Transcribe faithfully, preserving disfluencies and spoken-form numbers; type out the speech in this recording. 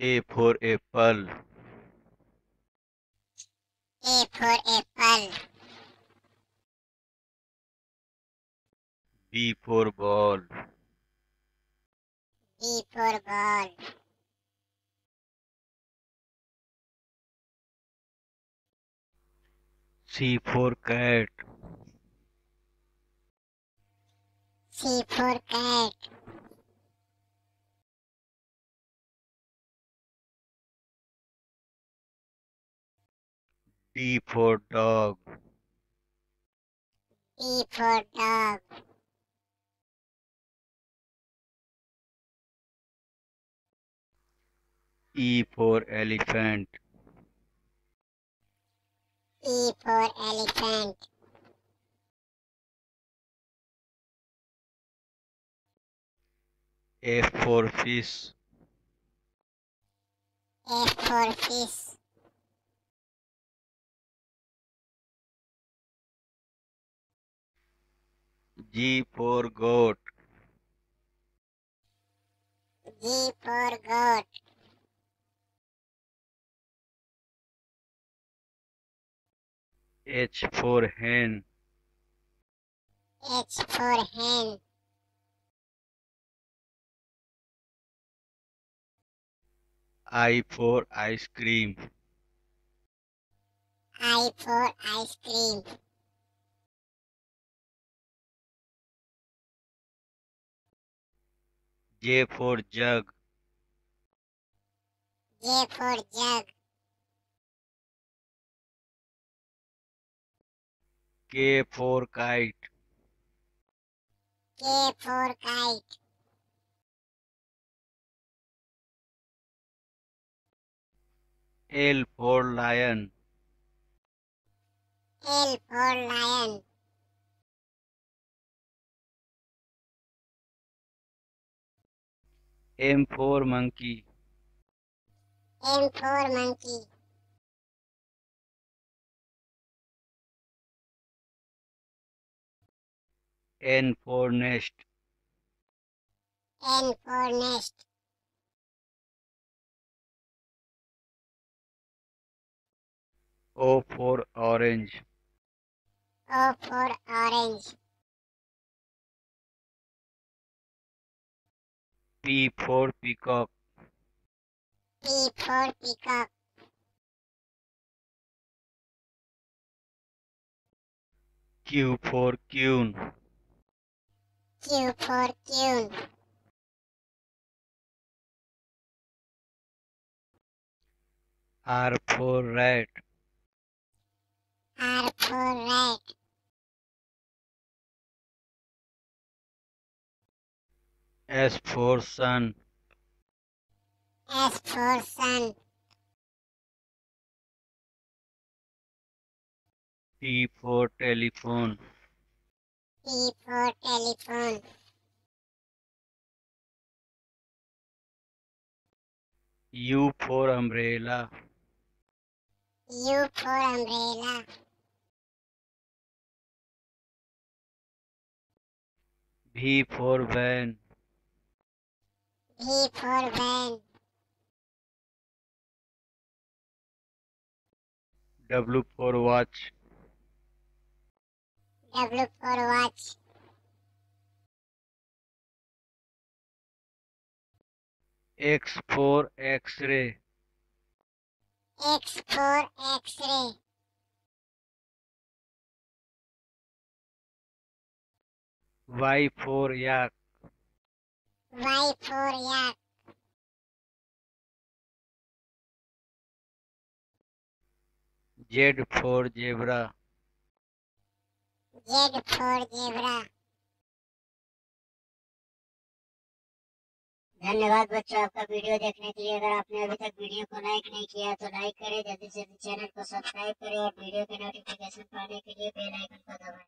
A for apple. A for apple. B for ball. B for ball. C for cat. C for cat. D for dog. D for dog. E for elephant. E for elephant. F for fish. F for fish. G for goat. G for goat. H for hen. H for hen. I for ice cream. I for ice cream. J for jug. J for jug. K for kite. K for kite. L for lion. L for lion. M for monkey. M for monkey. N for nest. N for nest. O for orange. O for orange. P for peacock. P for peacock. Q for queen. Q for queen. R for rat. R for rat. S for sun. S for sun. T for telephone. T for telephone. U for umbrella. U for umbrella. V for van. V for van. W for watch. W for watch. X for X-ray. X for X-ray. Y for yak. Y for yak. Z for zebra. Z for zebra. धन्यवाद बच्चों आपका video देखने के लिए। अगर आपने अभी तक वीडियो को लाइक नहीं किया तो लाइक करें, जल्दी से जल्दी चैनल को सब्सक्राइब करें और वीडियो के नोटिफिकेशन पाने के लिए बेल आइकन को दबाएं।